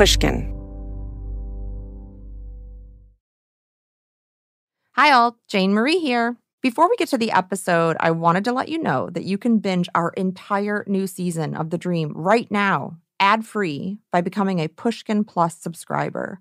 Pushkin. Hi all, Jane Marie here. Before we get to the episode, I wanted to let you know that you can binge our entire new season of The Dream right now, ad-free, by becoming a Pushkin Plus subscriber.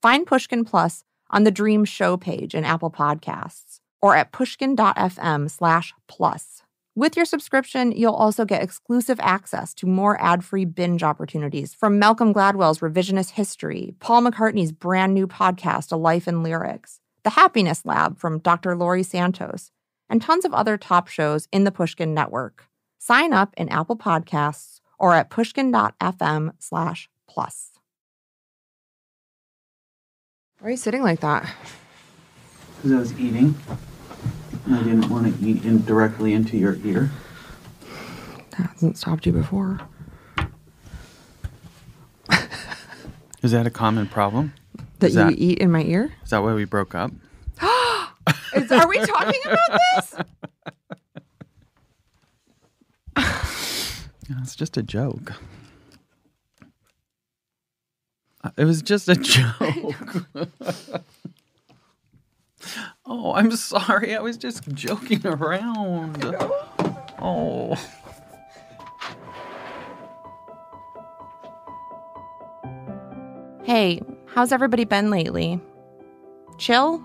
Find Pushkin Plus on the Dream show page in Apple Podcasts or at pushkin.fm/plus. With your subscription, you'll also get exclusive access to more ad-free binge opportunities from Malcolm Gladwell's Revisionist History, Paul McCartney's brand new podcast, A Life in Lyrics, The Happiness Lab from Dr. Laurie Santos, and tons of other top shows in the Pushkin Network. Sign up in Apple Podcasts or at pushkin.fm/plus. Why are you sitting like that? Because I was eating, and I didn't want to eat directly into your ear. That hasn't stopped you before. Is that a common problem? That you eat in my ear? Is that why we broke up? Are we talking about this? It's just a joke. It was just a joke. Oh, I'm sorry. I was just joking around. Oh. Hey. How's everybody been lately? Chill?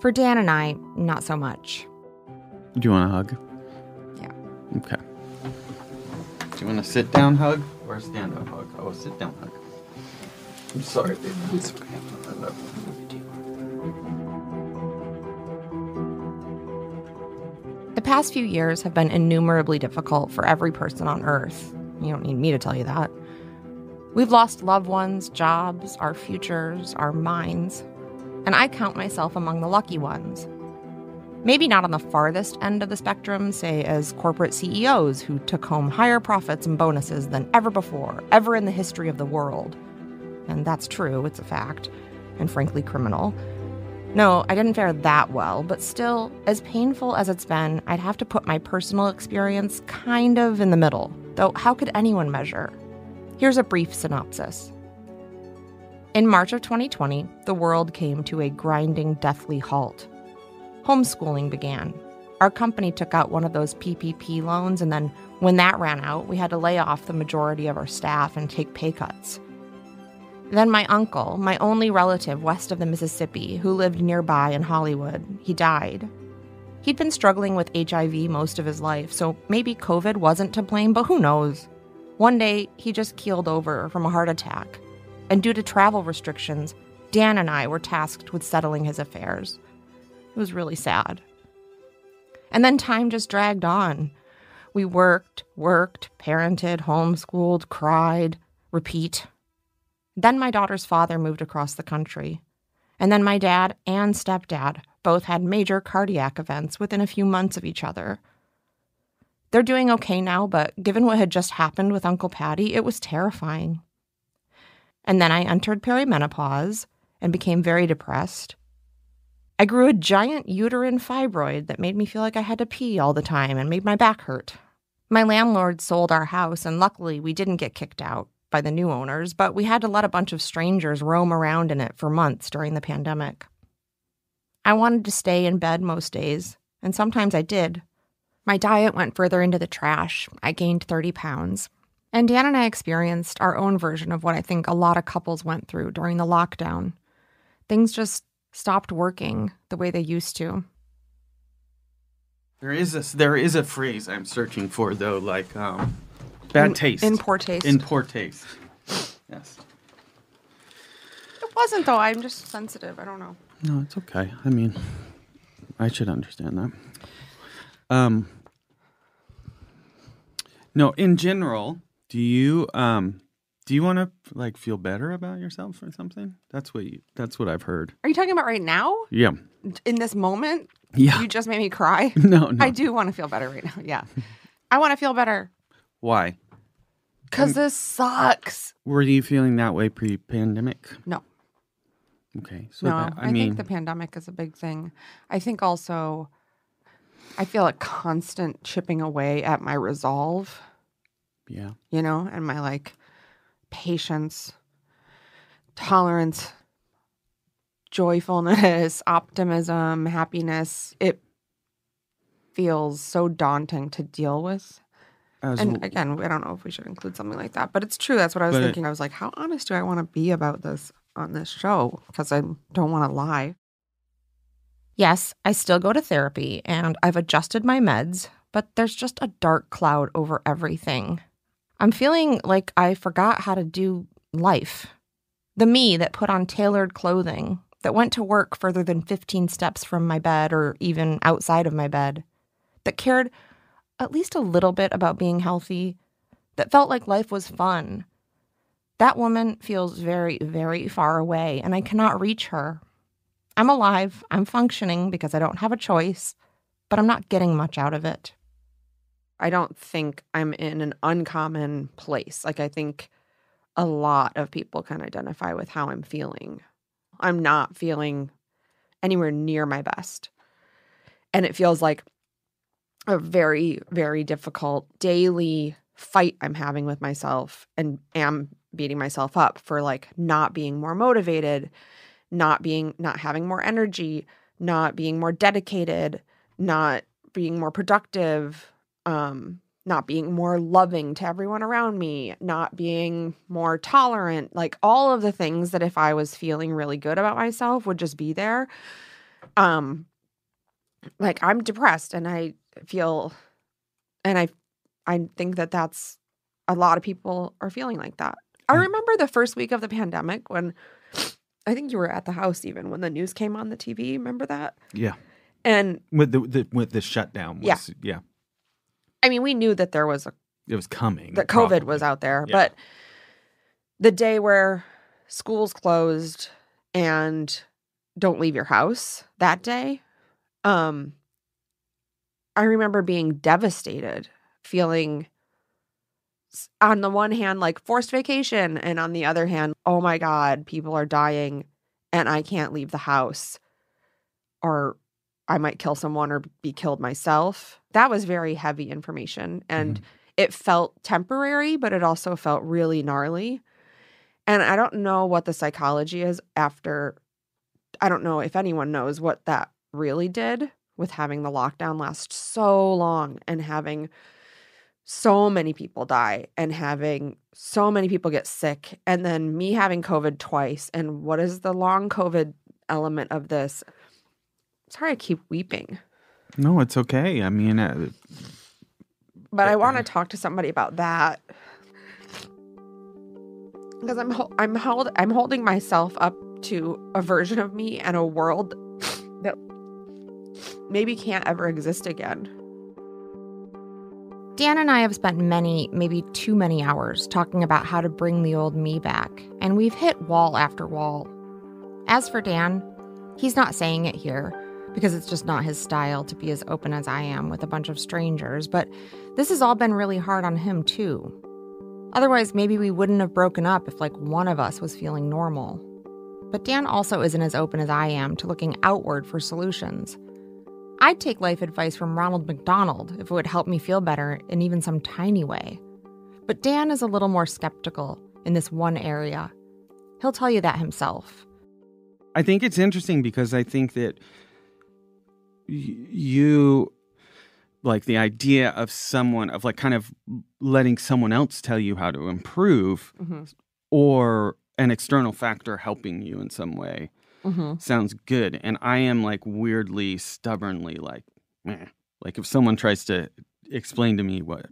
For Dan and I, not so much. Do you want a hug? Yeah. Okay. Do you want a sit-down hug or a stand-up hug? Oh, a sit-down hug. I'm sorry, baby. It's okay. The past few years have been innumerably difficult for every person on Earth. You don't need me to tell you that. We've lost loved ones, jobs, our futures, our minds, and I count myself among the lucky ones. Maybe not on the farthest end of the spectrum, say as corporate CEOs who took home higher profits and bonuses than ever before, ever in the history of the world. And that's true, it's a fact, and frankly criminal. No, I didn't fare that well, but still, as painful as it's been, I'd have to put my personal experience kind of in the middle, though how could anyone measure? Here's a brief synopsis. In March of 2020, the world came to a grinding, deathly halt. Homeschooling began. Our company took out one of those PPP loans, and then when that ran out, we had to lay off the majority of our staff and take pay cuts. Then my uncle, my only relative west of the Mississippi, who lived nearby in Hollywood, he died. He'd been struggling with HIV most of his life, so maybe COVID wasn't to blame, but who knows? One day, he just keeled over from a heart attack, and due to travel restrictions, Dan and I were tasked with settling his affairs. It was really sad. And then time just dragged on. We worked, parented, homeschooled, cried, repeat. Then my daughter's father moved across the country, and then my dad and stepdad both had major cardiac events within a few months of each other. They're doing okay now, but given what had just happened with Uncle Patty, it was terrifying. And then I entered perimenopause and became very depressed. I grew a giant uterine fibroid that made me feel like I had to pee all the time and made my back hurt. My landlord sold our house, and luckily we didn't get kicked out by the new owners, but we had to let a bunch of strangers roam around in it for months during the pandemic. I wanted to stay in bed most days, and sometimes I did. My diet went further into the trash. I gained 30 pounds. And Dan and I experienced our own version of what I think a lot of couples went through during the lockdown. Things just stopped working the way they used to. There is a phrase I'm searching for, though, like bad taste. In poor taste. In poor taste. Yes. It wasn't, though. I'm just sensitive. I don't know. No, it's okay. I mean, I should understand that. No, in general, do you want to like feel better about yourself or something? That's what I've heard. Are you talking about right now? Yeah. In this moment? Yeah. You just made me cry? No. I do want to feel better right now. Yeah. I want to feel better. Why? Because this sucks. Were you feeling that way pre-pandemic? No. Okay. So no, I think the pandemic is a big thing. I think also I feel a constant chipping away at my resolve. Yeah. You know, and my, like, patience tolerance, joyfulness, optimism, happiness, it feels so daunting to deal with. And again, I don't know if we should include something like that, but it's true. That's what I was thinking. I was like, how honest do I want to be about this on this show? Because I don't want to lie. Yes, I still go to therapy and I've adjusted my meds, but there's just a dark cloud over everything. I'm feeling like I forgot how to do life. The me that put on tailored clothing, that went to work further than 15 steps from my bed or even outside of my bed, that cared at least a little bit about being healthy, that felt like life was fun. That woman feels very, very far away, and I cannot reach her. I'm alive, I'm functioning because I don't have a choice, but I'm not getting much out of it. I don't think I'm in an uncommon place. Like, I think a lot of people can identify with how I'm feeling. I'm not feeling anywhere near my best. And it feels like a very, very difficult daily fight I'm having with myself, and am beating myself up for, like, not being more motivated, not having more energy, not being more dedicated, not being more productive, not being more loving to everyone around me, not being more tolerant, like all of the things that if I was feeling really good about myself would just be there. Like, I'm depressed and I feel, and I think that that's a lot of people are feeling like that. I remember the first week of the pandemic when I think you were at the house even when the news came on the TV. Remember that? Yeah. And with the shutdown. Was, yeah. I mean, we knew that there was it was coming. That COVID was out there. Yeah. But the day where schools closed and don't leave your house that day, I remember being devastated, feeling on the one hand like forced vacation, and on the other hand, oh my God, people are dying and I can't leave the house, or I might kill someone or be killed myself. That was very heavy information, and it felt temporary, but it also felt really gnarly. And I don't know what the psychology is after. I don't know if anyone knows what that really did with having the lockdown last so long and having so many people die and having so many people get sick, and then me having COVID twice. And what is the long COVID element of this? Sorry, I keep weeping. No, it's okay. I mean, but I want to talk to somebody about that, because I'm holding myself up to a version of me and a world that maybe can't ever exist again. Dan and I have spent many, maybe too many hours talking about how to bring the old me back, and we've hit wall after wall. As for Dan, he's not saying it here, because it's just not his style to be as open as I am with a bunch of strangers, but this has all been really hard on him too. Otherwise, maybe we wouldn't have broken up if like one of us was feeling normal. But Dan also isn't as open as I am to looking outward for solutions. I'd take life advice from Ronald McDonald if it would help me feel better in even some tiny way. But Dan is a little more skeptical in this one area. He'll tell you that himself. I think it's interesting because I think that you, like, the idea of someone, of like kind of letting someone else tell you how to improve, or an external factor helping you in some way, sounds good. And I am like weirdly, stubbornly like, meh. Like, if someone tries to explain to me what,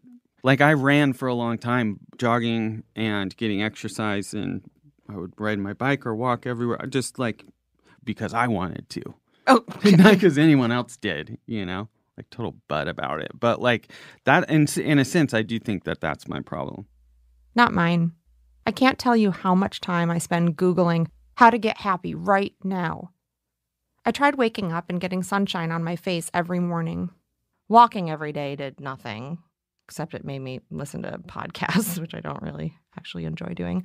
like, I ran for a long time, jogging and getting exercise, and I would ride my bike or walk everywhere, just like because I wanted to. Oh, okay. Not because anyone else did, you know, like total butt about it. But like that, in a sense, I do think that that's my problem. Not mine. I can't tell you how much time I spend Googling how to get happy right now. I tried waking up and getting sunshine on my face every morning. Walking every day did nothing, except it made me listen to podcasts, which I don't really actually enjoy doing.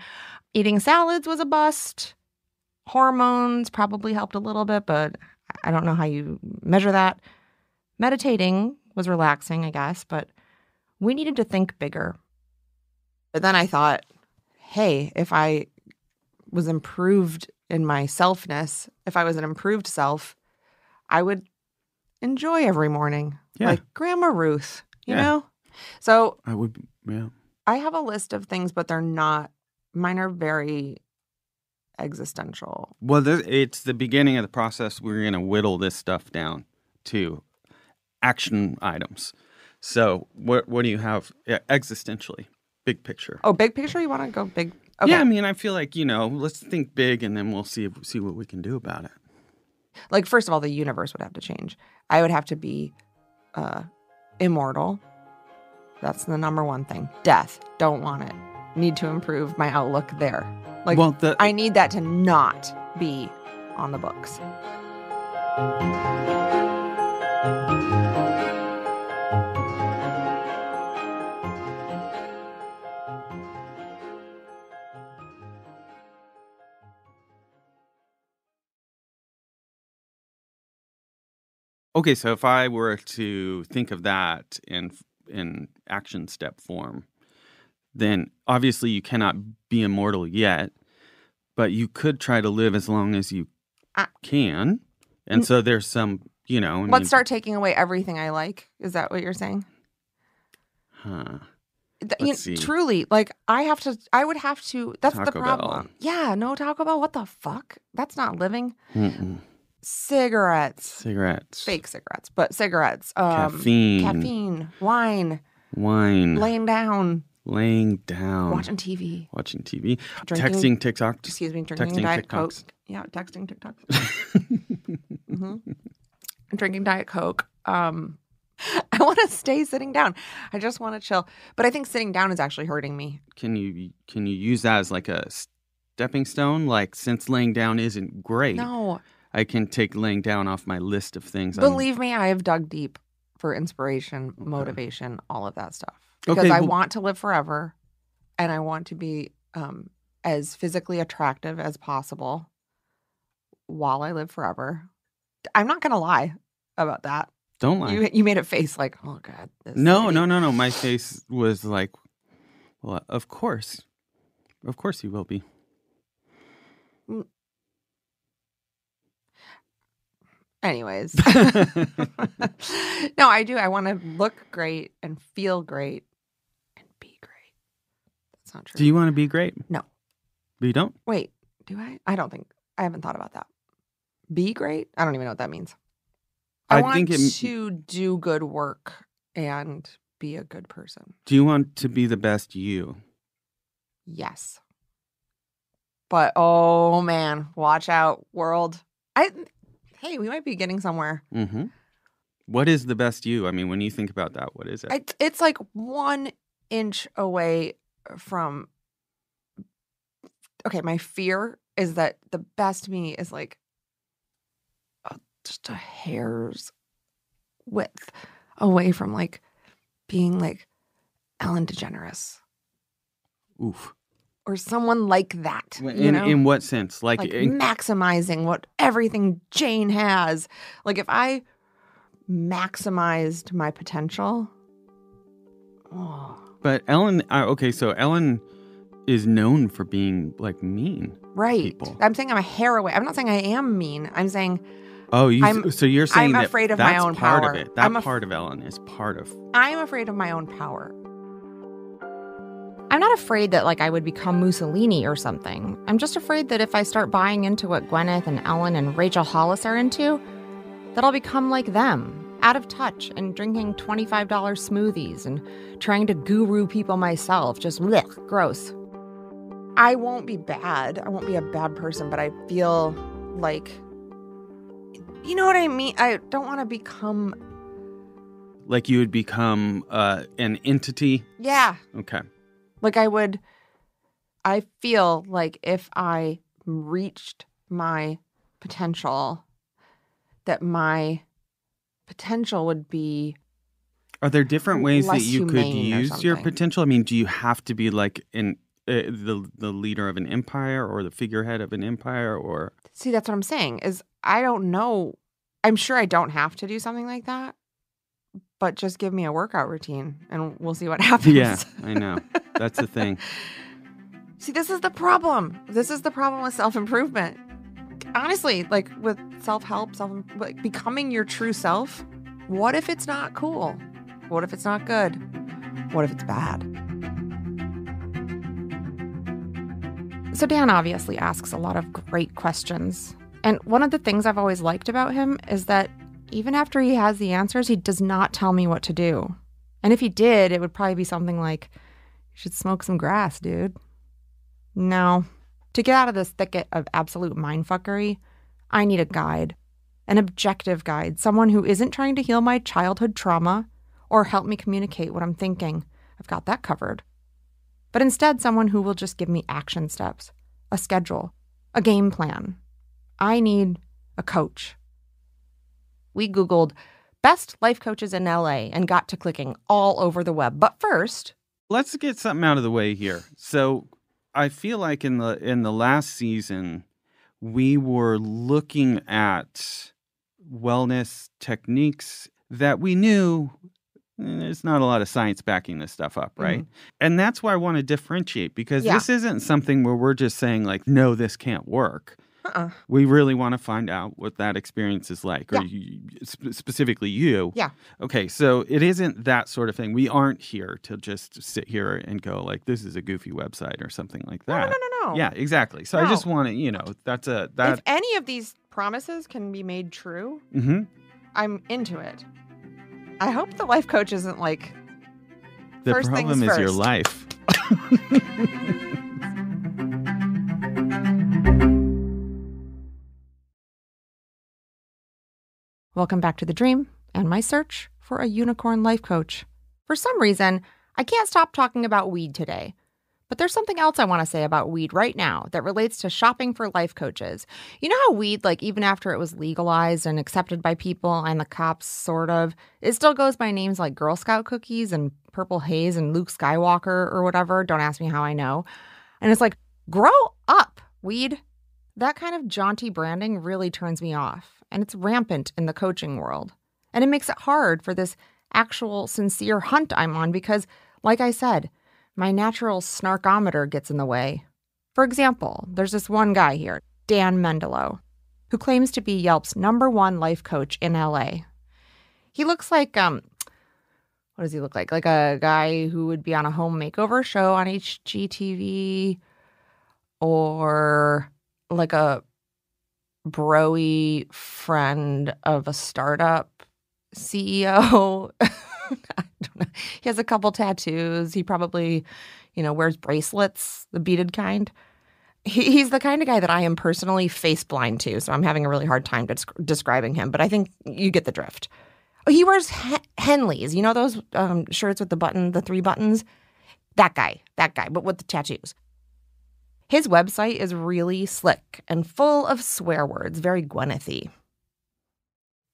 Eating salads was a bust. Hormones probably helped a little bit, but I don't know how you measure that. Meditating was relaxing, I guess, but we needed to think bigger. But then I thought, hey, if I was improved in my selfness, if I was an improved self, I would enjoy every morning. Yeah. Like Grandma Ruth, you know? So I would, yeah. I have a list of things, but they're not, mine are very existential. Well, it's the beginning of the process. We're going to whittle this stuff down to action items. So what do you have existentially? Big picture. Oh, big picture? You want to go big? Okay. Yeah, I mean, I feel like, let's think big and then we'll see what we can do about it. Like, first of all, the universe would have to change. I would have to be immortal. That's the number one thing. Death. Don't want it. Need to improve my outlook there. Like, well, I need that to not be on the books. Okay, so if I were to think of that in action step form, then obviously you cannot be immortal yet, but you could try to live as long as you can. And so there's some, let's start taking away everything I like. Is that what you're saying? Huh. Let's see. Truly, like I would have to, that's Taco the problem. Bell. Yeah, no Taco Bell. What the fuck? That's not living. Mm-mm. Cigarettes. Fake cigarettes, but cigarettes. Caffeine. Wine. Laying down. Watching TV. Drinking, texting TikTok. Excuse me, drinking Diet Coke. Yeah, texting TikTok. Mm-hmm. Drinking Diet Coke. I want to stay sitting down. I just want to chill. But I think sitting down is actually hurting me. Can you use that as like a stepping stone? Like, since laying down isn't great. No. I can take laying down off my list of things. Believe me, I have dug deep for inspiration, motivation, all of that stuff. Because I want to live forever, and I want to be as physically attractive as possible while I live forever. I'm not going to lie about that. Don't lie. You made a face like, oh, God. No. My face was like, well, of course. Of course you will be. Anyways. No, I do. I want to look great and feel great and be great. That's not true. Do you want to be great? No. But you don't? Wait, do I? I don't think. I haven't thought about that. Be great? I don't even know what that means. I want to do good work and be a good person. Do you want to be the best you? Yes. But, oh, man, watch out, world. Hey, we might be getting somewhere. Mm-hmm. What is the best you? I mean, when you think about that, what is it? It's like 1 inch away from... Okay, my fear is that the best me is like just a hair's width away from like being like Ellen DeGeneres. Oof. Or someone like that. In what sense? Like maximizing everything Jane has. Like if I maximized my potential. Oh. But Ellen, so Ellen is known for being like mean. Right. People. I'm saying I'm a hair away. I'm not saying I am mean. I'm saying. So you're saying I'm afraid of my own power. That's part of it. That part of Ellen is part of. I'm afraid of my own power. I'm not afraid that, I would become Mussolini or something. I'm just afraid that if I start buying into what Gwyneth and Ellen and Rachel Hollis are into, that I'll become like them, out of touch and drinking $25 smoothies and trying to guru people myself, just blech, gross. I won't be bad. I won't be a bad person, but I feel like, you know what I mean? I don't want to become... Like you would become an entity? Yeah. Okay. Like I feel like if I reached my potential, that my potential would be. Are there different ways that you could use your potential? I mean, do you have to be like the leader of an empire or the figurehead of an empire or? See, that's what I'm saying is I don't know. I'm sure I don't have to do something like that, but just give me a workout routine and we'll see what happens. Yeah, I know. That's the thing. See, this is the problem. This is the problem with self-improvement. Honestly, like with self-help, like becoming your true self. What if it's not cool? What if it's not good? What if it's bad? So Dan obviously asks a lot of great questions. And one of the things I've always liked about him is that even after he has the answers, he does not tell me what to do. And if he did, it would probably be something like, you should smoke some grass, dude. No. To get out of this thicket of absolute mindfuckery, I need a guide. An objective guide. Someone who isn't trying to heal my childhood trauma or help me communicate what I'm thinking. I've got that covered. But instead, someone who will just give me action steps, a schedule, a game plan. I need a coach. We Googled best life coaches in LA and got to clicking all over the web. But first, let's get something out of the way here. So I feel like in the last season, we were looking at wellness techniques that we knew there's not a lot of science backing this stuff up, right? Mm-hmm. And that's why I want to differentiate, because this isn't something where we're just saying like, no, this can't work. Uh-uh. We really want to find out what that experience is like, or specifically you. Yeah. Okay, so it isn't that sort of thing. We aren't here to just sit here and go like, this is a goofy website or something like that. No. Yeah, exactly. So I just want to, If any of these promises can be made true, mm-hmm. I'm into it. I hope the life coach isn't like, the first problem is first. Your life. Welcome back to The Dream and my search for a unicorn life coach. For some reason, I can't stop talking about weed today. But there's something else I want to say about weed right now that relates to shopping for life coaches. You know how weed, like even after it was legalized and accepted by people and the cops sort of, it still goes by names like Girl Scout cookies and Purple Haze and Luke Skywalker or whatever. Don't ask me how I know. And it's like, grow up, weed. That kind of jaunty branding really turns me off. And it's rampant in the coaching world. And it makes it hard for this actual sincere hunt I'm on because, like I said, my natural snarkometer gets in the way. For example, there's this one guy here, Dan Mendelow, who claims to be Yelp's #1 life coach in LA. He looks like, what does he look like? Like a guy who would be on a home makeover show on HGTV, or like a bro-y friend of a startup CEO. I don't know. He has a couple tattoos. He probably, wears bracelets, the beaded kind. He's the kind of guy that I am personally face blind to, so I'm having a really hard time describing him, but I think you get the drift. Oh, he wears Henleys, those shirts with the 3 buttons? That guy, but with the tattoos. His website is really slick and full of swear words, very Gwyneth-y.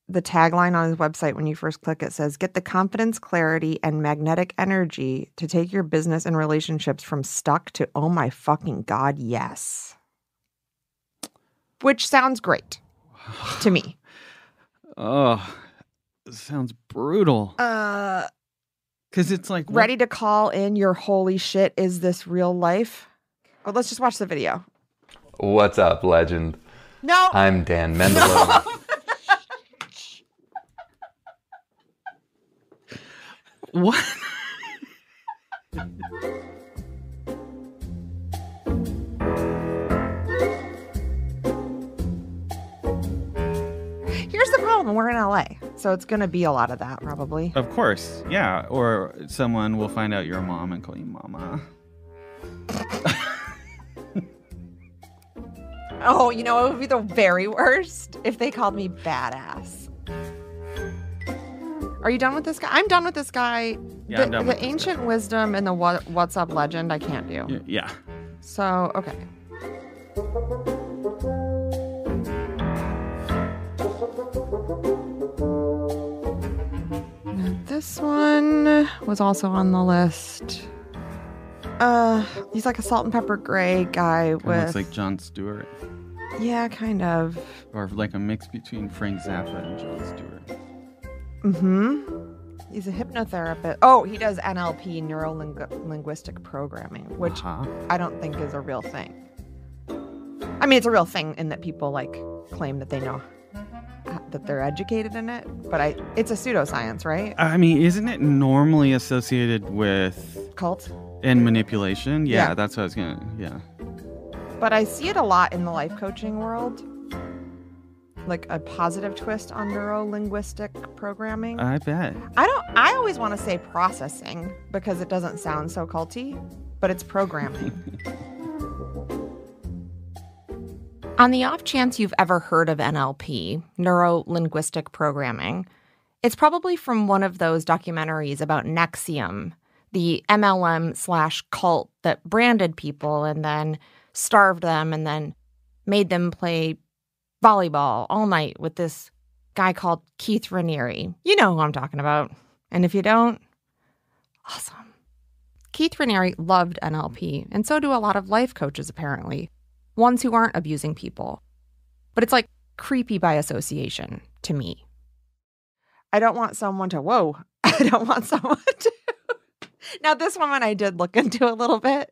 The tagline on his website when you first click it says, get the confidence, clarity, and magnetic energy to take your business and relationships from stuck to, oh my fucking God, yes. Which sounds great to me. Oh, sounds brutal. Because it's like, what? Ready to call in your holy shit, is this real life? Well, let's just watch the video. What's up, legend? No. I'm Dan Mendelow. No. What? Here's the problem. We're in LA, so it's going to be a lot of that, probably. Of course. Yeah. Or someone will find out you're a mom and call you mama. Oh, it would be the very worst if they called me badass. Are you done with this guy? I'm done with this guy. Yeah, the ancient wisdom and the what's up legend, I can't do. Yeah. So, okay. This one was also on the list. He's like a salt and pepper gray guy with... Kind of looks like Jon Stewart. Yeah, kind of. Or like a mix between Frank Zappa and Jon Stewart. Mm-hmm. He's a hypnotherapist. Oh, he does NLP, neuro-linguistic programming, which I don't think is a real thing. I mean, it's a real thing in that people like claim that they know that they're educated in it, but it's a pseudoscience, right? I mean, isn't it normally associated with cults and manipulation? Yeah, that's what I was gonna. Yeah, but I see it a lot in the life coaching world. Like a positive twist on neuro-linguistic programming. I bet. I always want to say processing because it doesn't sound so culty, but it's programming. On the off chance you've ever heard of NLP, neuro-linguistic programming, it's probably from one of those documentaries about NXIVM, the MLM/cult that branded people and then starved them and then made them play volleyball all night with this guy called Keith Ranieri. You know who I'm talking about. And if you don't, awesome. Keith Ranieri loved NLP, and so do a lot of life coaches, apparently, ones who aren't abusing people. But it's like creepy by association to me. I don't want someone to. Now, this woman I did look into a little bit.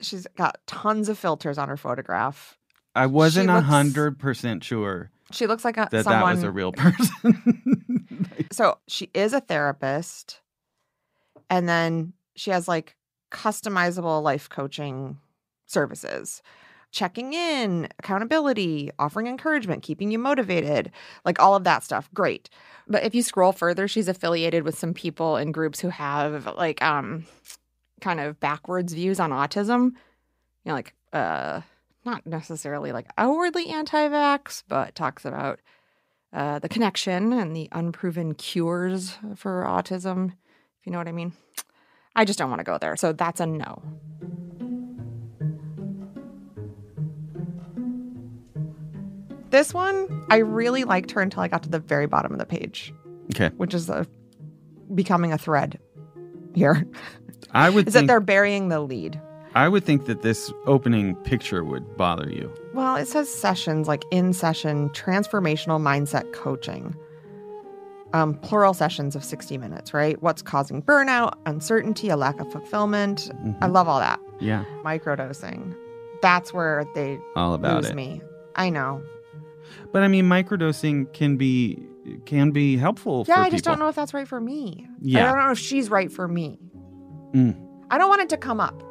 She's got tons of filters on her photograph. I wasn't 100% sure. She looks like someone that was a real person. So she is a therapist, and then she has like customizable life coaching services, checking in, accountability, offering encouragement, keeping you motivated, like all of that stuff. Great. But if you scroll further, she's affiliated with some people in groups who have like kind of backwards views on autism. You know, like not necessarily like outwardly anti-vax, but talks about the connection and the unproven cures for autism, if you know what I mean. I just don't want to go there. So that's a no. This one, I really liked her until I got to the very bottom of the page. Okay. Which is becoming a thread here. I would that they're burying the lead. I would think that this opening picture would bother you. Well, it says sessions, like in session, transformational mindset coaching. Plural sessions of 60 minutes, right? What's causing burnout, uncertainty, a lack of fulfillment. Mm-hmm. I love all that. Yeah. Microdosing. That's where they all about lose it. Me. I know. But I mean, microdosing can be helpful for people. Yeah, I just don't know if that's right for me. Yeah. I don't know if she's right for me. Mm. I don't want it to come up.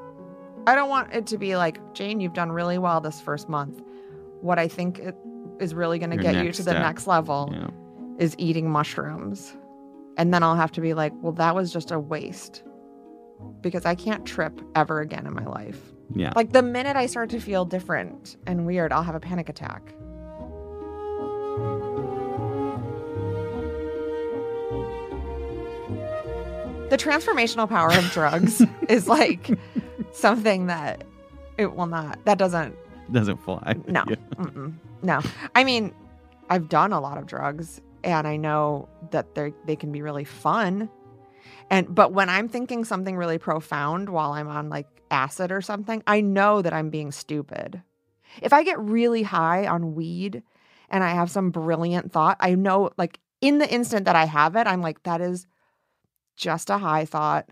I don't want it to be like, Jane, you've done really well this first month. What I think is really going to get you to the next level is eating mushrooms. And then I'll have to be like, well, that was just a waste because I can't trip ever again in my life. Yeah. Like the minute I start to feel different and weird, I'll have a panic attack. The transformational power of drugs is like something that it will not, that doesn't fly. No, yeah. No. I mean, I've done a lot of drugs and I know that they can be really fun. But when I'm thinking something really profound while I'm on like acid or something, I know that I'm being stupid. If I get really high on weed and I have some brilliant thought, I know like in the instant that I have it, I'm like, that is just a high thought.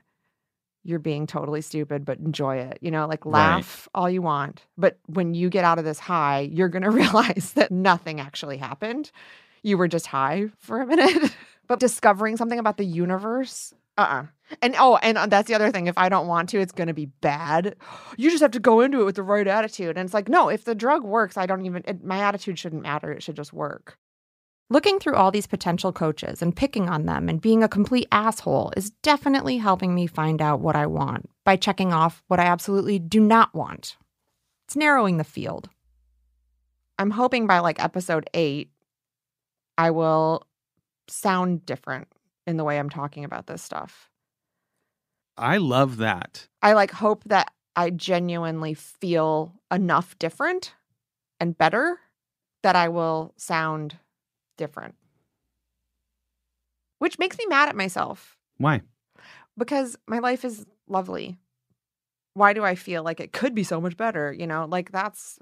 You're being totally stupid, but enjoy it. You know, like laugh all you want. But when you get out of this high, you're going to realize that nothing actually happened. You were just high for a minute. But discovering something about the universe, And that's the other thing. If I don't want to, it's going to be bad. You just have to go into it with the right attitude. And it's like, no, if the drug works, my attitude shouldn't matter. It should just work. Looking through all these potential coaches and picking on them and being a complete asshole is definitely helping me find out what I want by checking off what I absolutely do not want. It's narrowing the field. I'm hoping by like episode 8, I will sound different in the way I'm talking about this stuff. I love that. I like hope that I genuinely feel enough different and better that I will sound different, which makes me mad at myself. Why? Because my life is lovely. Why do I feel like it could be so much better? You know, like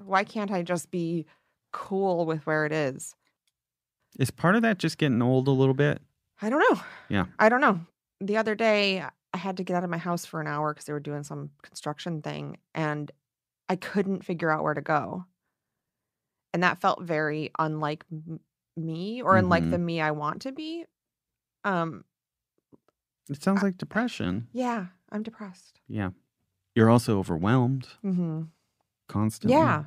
why can't I just be cool with where it is? Is part of that just getting old a little bit? I don't know. Yeah. I don't know. The other day, I had to get out of my house for an hour because they were doing some construction thing, and I couldn't figure out where to go. And that felt very unlike me, or unlike the me I want to be. It sounds like depression. Yeah, I'm depressed. Yeah. You're also overwhelmed constantly. Yeah.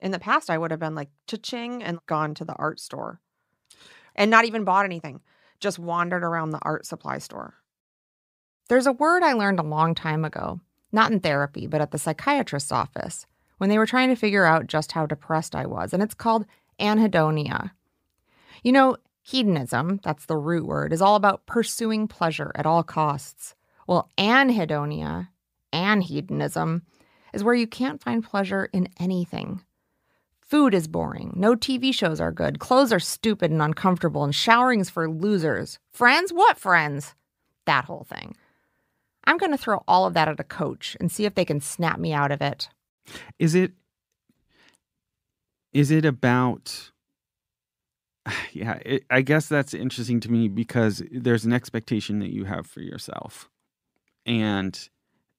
In the past, I would have been like, cha-ching, and gone to the art store and not even bought anything. Just wandered around the art supply store. There's a word I learned a long time ago, not in therapy, but at the psychiatrist's office, when they were trying to figure out just how depressed I was, and it's called anhedonia. You know, hedonism, that's the root word, is all about pursuing pleasure at all costs. Well, anhedonia, anhedonism, is where you can't find pleasure in anything. Food is boring. No TV shows are good. Clothes are stupid and uncomfortable, and showering's for losers. Friends? What friends? That whole thing. I'm going to throw all of that at a coach and see if they can snap me out of it. Is it about... Yeah, I guess that's interesting to me because there's an expectation that you have for yourself. And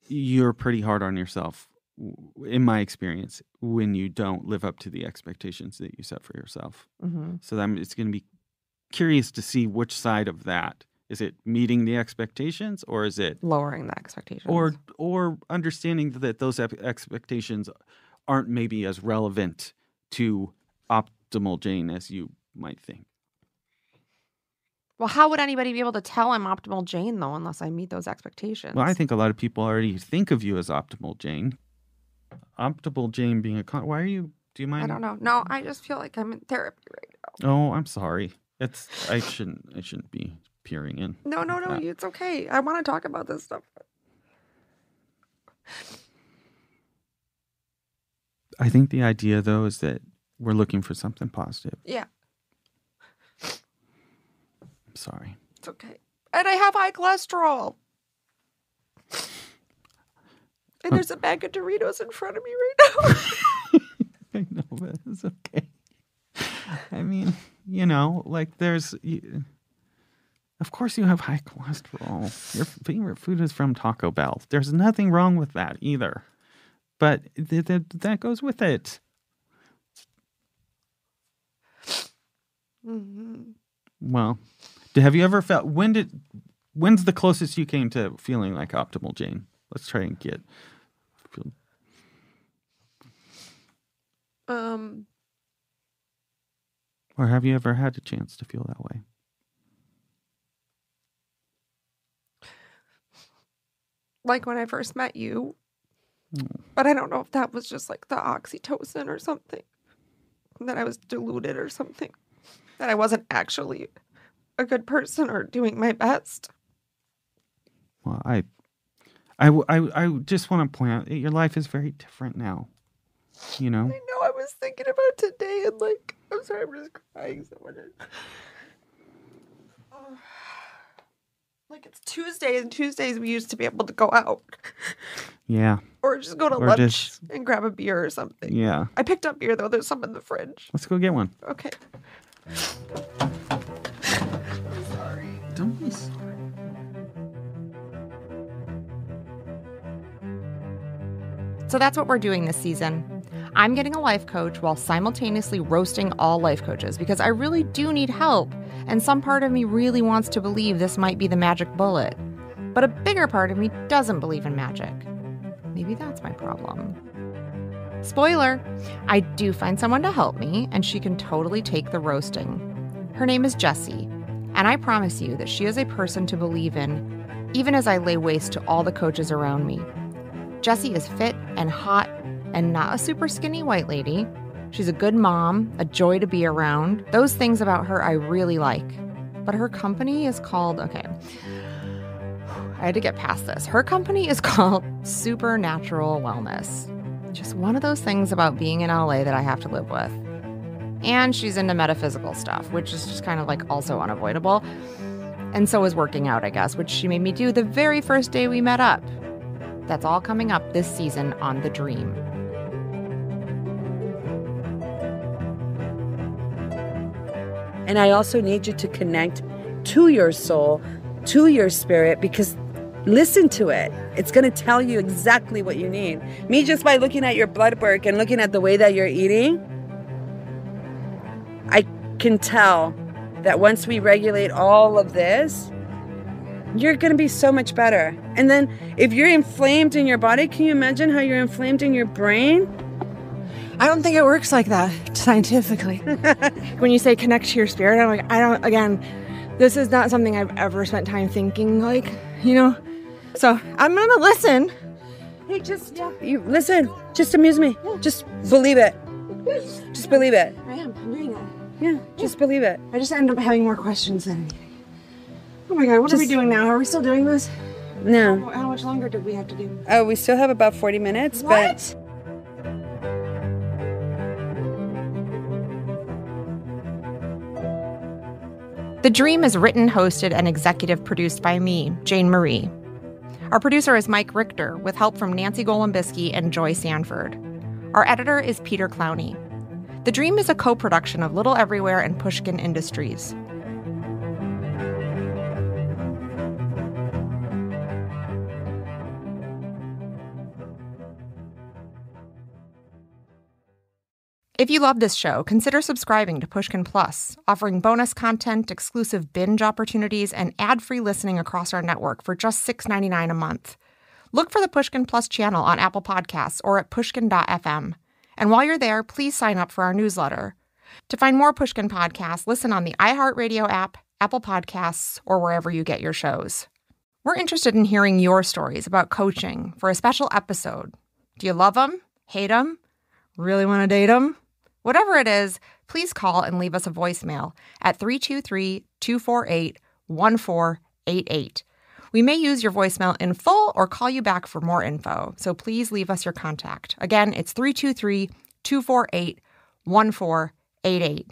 you're pretty hard on yourself, in my experience, when you don't live up to the expectations that you set for yourself. Mm-hmm. So it's going to be curious to see which side of that. Is it meeting the expectations, or is it... lowering the expectations. Or understanding that those expectations aren't maybe as relevant to optimal Jane as you might think. Well, how would anybody be able to tell I'm optimal Jane, though, unless I meet those expectations? Well, I think a lot of people already think of you as optimal Jane. Optimal Jane being a con... Why are you... Do you mind? I don't know. No, I just feel like I'm in therapy right now. Oh, I'm sorry. I shouldn't be peering in. No. It's okay. I want to talk about this stuff. I think the idea, though, is that we're looking for something positive. Yeah. I'm sorry. It's okay. And I have high cholesterol. And there's a bag of Doritos in front of me right now. I know, but it's okay. I mean, you know, like of course you have high cholesterol. Your favorite food is from Taco Bell. There's nothing wrong with that either. But that goes with it. Mm-hmm. Well, have you ever felt... When's the closest you came to feeling like optimal Jane? Let's try and get... Or have you ever had a chance to feel that way? Like when I first met you. Mm. But I don't know if that was just like the oxytocin or something. That I was deluded or something. That I wasn't actually a good person or doing my best. Well, I just want to point out that your life is very different now. You know? I know. I was thinking about today and like, I'm sorry, I'm just crying so much. Like it's Tuesday, and Tuesdays we used to be able to go out. Yeah. Or just go to lunch and grab a beer or something. Yeah. I picked up beer, though. There's some in the fridge. Let's go get one. Okay. I'm sorry. Don't be sorry. So that's what we're doing this season. I'm getting a life coach while simultaneously roasting all life coaches because I really do need help, and some part of me really wants to believe this might be the magic bullet. But a bigger part of me doesn't believe in magic. Maybe that's my problem. Spoiler, I do find someone to help me, and she can totally take the roasting. Her name is Jessie, and I promise you that she is a person to believe in, even as I lay waste to all the coaches around me. Jessie is fit and hot and not a super skinny white lady. She's a good mom, a joy to be around. Those things about her I really like. But her company is called... Okay, I had to get past this. Her company is called Supernatural Wellness. Just one of those things about being in LA that I have to live with. And she's into metaphysical stuff, which is just kind of like also unavoidable. And so is working out, I guess, which she made me do the very first day we met up. That's all coming up this season on The Dream. And I also need you to connect to your soul, to your spirit, because listen to it. It's going to tell you exactly what you need. Me, just by looking at your blood work and looking at the way that you're eating, I can tell that once we regulate all of this, you're going to be so much better. And then if you're inflamed in your body, can you imagine how you're inflamed in your brain? I don't think it works like that scientifically. When you say connect to your spirit, I'm like, again, this is not something I've ever spent time thinking, like, you know? So I'm going to listen. Hey, just, yeah, you listen. Just amuse me. Yeah. Just believe it. Just believe it. I am. I'm doing that. Yeah, just believe it. I just end up having more questions than anything. Oh my God, what are we doing now? Are we still doing this? No. How much longer did we have to do? Oh, we still have about 40 minutes. What? But The Dream is written, hosted, and executive produced by me, Jane Marie. Our producer is Mike Richter, with help from Nancy Golombiski and Joy Sanford. Our editor is Peter Clowney. The Dream is a co-production of Little Everywhere and Pushkin Industries. If you love this show, consider subscribing to Pushkin Plus, offering bonus content, exclusive binge opportunities, and ad-free listening across our network for just $6.99 a month. Look for the Pushkin Plus channel on Apple Podcasts or at pushkin.fm. And while you're there, please sign up for our newsletter. To find more Pushkin podcasts, listen on the iHeartRadio app, Apple Podcasts, or wherever you get your shows. We're interested in hearing your stories about coaching for a special episode. Do you love them? Hate them? Really want to date them? Whatever it is, please call and leave us a voicemail at 323-248-1488. We may use your voicemail in full or call you back for more info, so please leave us your contact. Again, it's 323-248-1488.